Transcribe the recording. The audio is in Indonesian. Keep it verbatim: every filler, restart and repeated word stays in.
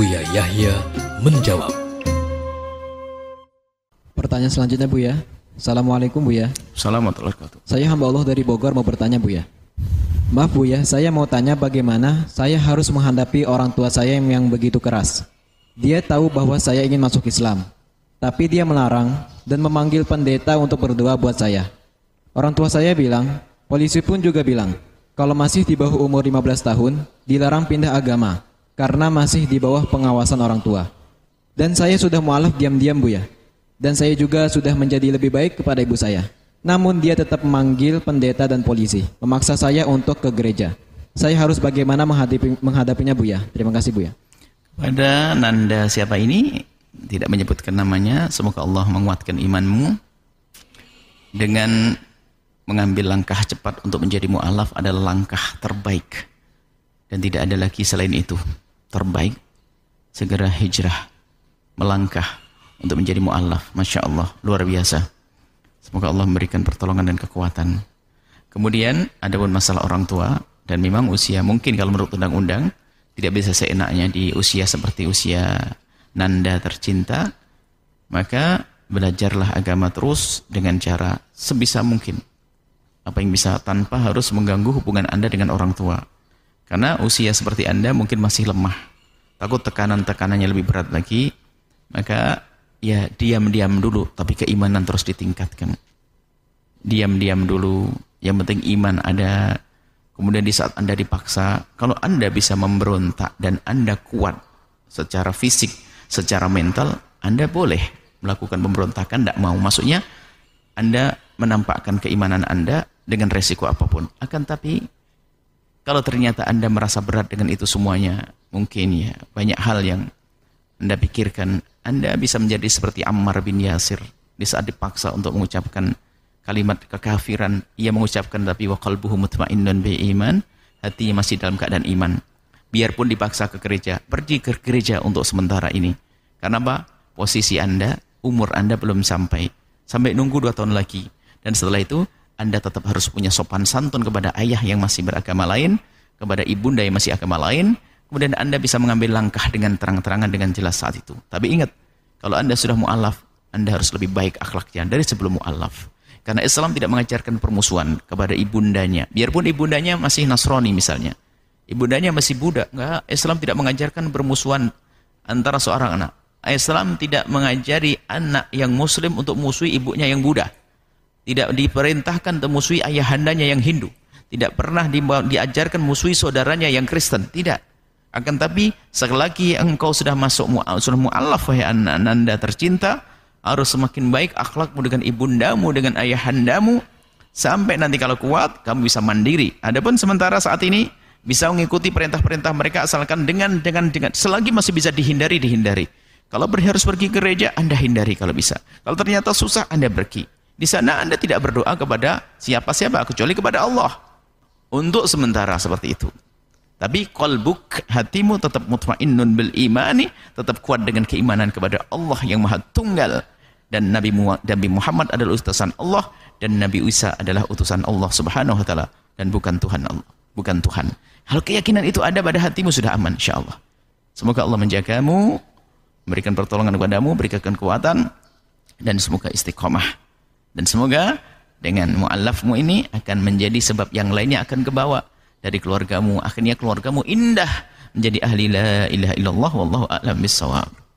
Buya Yahya menjawab. Pertanyaan selanjutnya, Buya. Assalamualaikum, Buya. Assalamualaikum warahmatullahi wabarakatuh. Saya hamba Allah dari Bogor mau bertanya, Buya. Maaf, Buya, saya mau tanya bagaimana saya harus menghadapi orang tua saya yang begitu keras. Dia tahu bahwa saya ingin masuk Islam, tapi dia melarang dan memanggil pendeta untuk berdoa buat saya. Orang tua saya bilang, polisi pun juga bilang, kalau masih di bawah umur lima belas tahun, dilarang pindah agama karena masih di bawah pengawasan orang tua. Dan saya sudah mualaf diam-diam, Buya. Dan saya juga sudah menjadi lebih baik kepada ibu saya. Namun dia tetap memanggil pendeta dan polisi, memaksa saya untuk ke gereja. Saya harus bagaimana menghadapi, menghadapinya, Buya? Terima kasih, Buya. Pada Nanda siapa ini? Tidak menyebutkan namanya. Semoga Allah menguatkan imanmu. Dengan mengambil langkah cepat untuk menjadi mu'alaf adalah langkah terbaik. Dan tidak ada lagi selain itu. Terbaik. Segera hijrah. Melangkah untuk menjadi mu'allaf. Masya Allah, luar biasa. Semoga Allah memberikan pertolongan dan kekuatan. Kemudian, ada pun masalah orang tua. Dan memang usia, mungkin kalau menurut undang-undang, tidak bisa seenaknya di usia seperti usia Nanda tercinta. Maka, belajarlah agama terus dengan cara sebisa mungkin. Apa yang bisa, tanpa harus mengganggu hubungan Anda dengan orang tua. Karena usia seperti Anda mungkin masih lemah. Takut tekanan-tekanannya lebih berat lagi. Maka, ya, diam-diam dulu, tapi keimanan terus ditingkatkan. Diam-diam dulu, yang penting iman ada. Kemudian di saat Anda dipaksa, kalau Anda bisa memberontak dan Anda kuat secara fisik, secara mental, Anda boleh melakukan pemberontakan, tidak mau. Maksudnya, Anda menampakkan keimanan Anda dengan resiko apapun. Akan tapi, kalau ternyata Anda merasa berat dengan itu semuanya, mungkin ya, banyak hal yang Anda pikirkan, Anda bisa menjadi seperti Ammar bin Yasir. Di saat dipaksa untuk mengucapkan kalimat kekafiran, ia mengucapkan tapi wa qalbuhu mutmainnun bil iman, hatinya masih dalam keadaan iman. Biarpun dipaksa ke gereja, pergi ke gereja untuk sementara ini. Karena apa? Posisi Anda, umur Anda belum sampai. Sampai nunggu dua tahun lagi. Dan setelah itu, Anda tetap harus punya sopan santun kepada ayah yang masih beragama lain, kepada ibunda yang masih agama lain. Kemudian Anda bisa mengambil langkah dengan terang-terangan, dengan jelas saat itu. Tapi ingat, kalau Anda sudah mu'alaf, Anda harus lebih baik akhlaknya dari sebelum mu'alaf. Karena Islam tidak mengajarkan permusuhan kepada ibundanya. Biarpun ibundanya masih Nasrani misalnya. Ibundanya masih Buddha. Enggak, Islam tidak mengajarkan permusuhan antara seorang anak. Islam tidak mengajari anak yang muslim untuk musuhi ibunya yang Buddha. Tidak diperintahkan untuk musuhi ayahandanya yang Hindu. Tidak pernah diajarkan musuhi saudaranya yang Kristen. Tidak. Akan tapi, sekali lagi engkau sudah masuk sudah mu'alaf, wahai Nanda tercinta, harus semakin baik akhlakmu dengan ibundamu, dengan ayahandamu, sampai nanti kalau kuat, kamu bisa mandiri. Adapun sementara saat ini, bisa mengikuti perintah-perintah mereka, asalkan dengan, dengan, dengan, selagi masih bisa dihindari, dihindari. Kalau harus pergi ke gereja, Anda hindari kalau bisa. Kalau ternyata susah, Anda pergi. Di sana Anda tidak berdoa kepada siapa-siapa, kecuali kepada Allah. Untuk sementara seperti itu. Tapi qalbuk, hatimu tetap mutmainnun bil imani, tetap kuat dengan keimanan kepada Allah yang Maha Tunggal. Dan Nabi Muhammad adalah utusan Allah, dan Nabi Isa adalah utusan Allah Subhanahu wa taala, dan bukan Tuhan Allah, bukan Tuhan. Hal keyakinan itu ada pada hatimu, sudah aman insyaallah. Semoga Allah menjagamu, memberikan pertolongan kepadamu, berikan kekuatan, dan semoga istiqomah. Dan semoga dengan mu'allafmu ini akan menjadi sebab yang lainnya akan kebawa. Dari keluargamu, akhirnya keluargamu indah menjadi ahli la ilaha illallah wallahu a'lam bissawab.